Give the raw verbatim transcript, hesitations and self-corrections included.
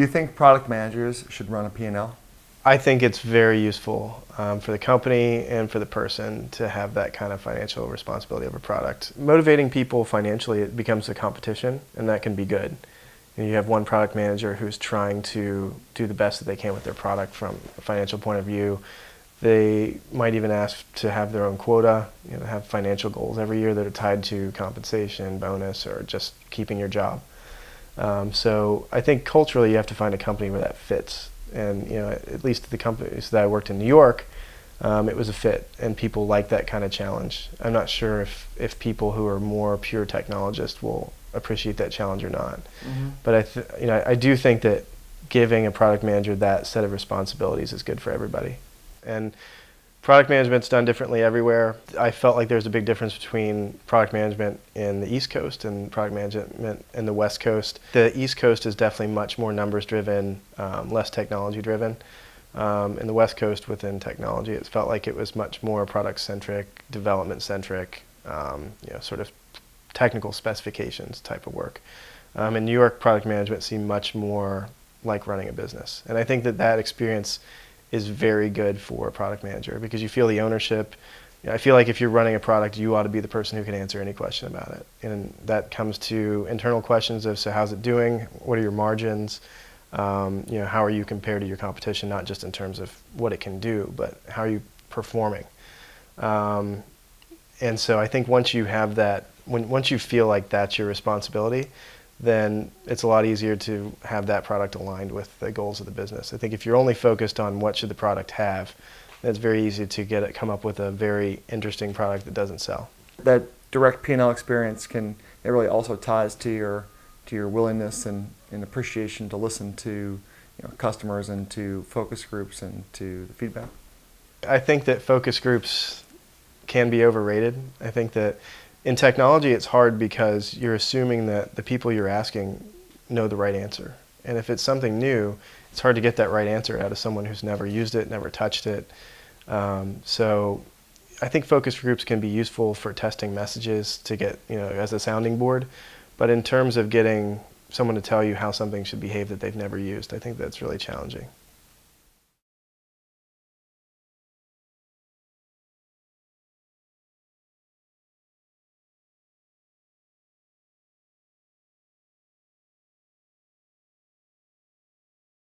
Do you think product managers should run a P and L? I think it's very useful um, for the company and for the person to have that kind of financial responsibility of a product. Motivating people financially, it becomes a competition, and that can be good. And you have one product manager who's trying to do the best that they can with their product from a financial point of view. They might even ask to have their own quota, you know, have financial goals every year that are tied to compensation, bonus, or just keeping your job. Um, so I think culturally you have to find a company where that fits. And you know, at least the companies that I worked in New York, um, it was a fit, and people like that kind of challenge. I'm not sure if, if people who are more pure technologists will appreciate that challenge or not. Mm-hmm. But I, th you know, I do think that giving a product manager that set of responsibilities is good for everybody. And product management's done differently everywhere. I felt like there's a big difference between product management in the East Coast and product management in the West Coast. The East Coast is definitely much more numbers driven, um, less technology driven. Um, in the West Coast within technology, it felt like it was much more product centric, development centric, um, you know, sort of technical specifications type of work. Um, in New York, product management seemed much more like running a business. And I think that that experience is very good for a product manager because you feel the ownership. I feel like if you're running a product, you ought to be the person who can answer any question about it. And that comes to internal questions of, so how's it doing? What are your margins? Um, you know, how are you compared to your competition? Not just in terms of what it can do, but how are you performing? Um, and so I think once you have that, when, once you feel like that's your responsibility, then it's a lot easier to have that product aligned with the goals of the business. I think if you're only focused on what should the product have, then it's very easy to get it, come up with a very interesting product that doesn't sell. That direct P and L experience can, it really also ties to your, to your willingness and, and appreciation to listen to, you know, customers and to focus groups and to the feedback. I think that focus groups can be overrated. I think that in technology, it's hard because you're assuming that the people you're asking know the right answer. And if it's something new, it's hard to get that right answer out of someone who's never used it, never touched it. Um, so I think focus groups can be useful for testing messages to get, you know, as a sounding board. But in terms of getting someone to tell you how something should behave that they've never used, I think that's really challenging.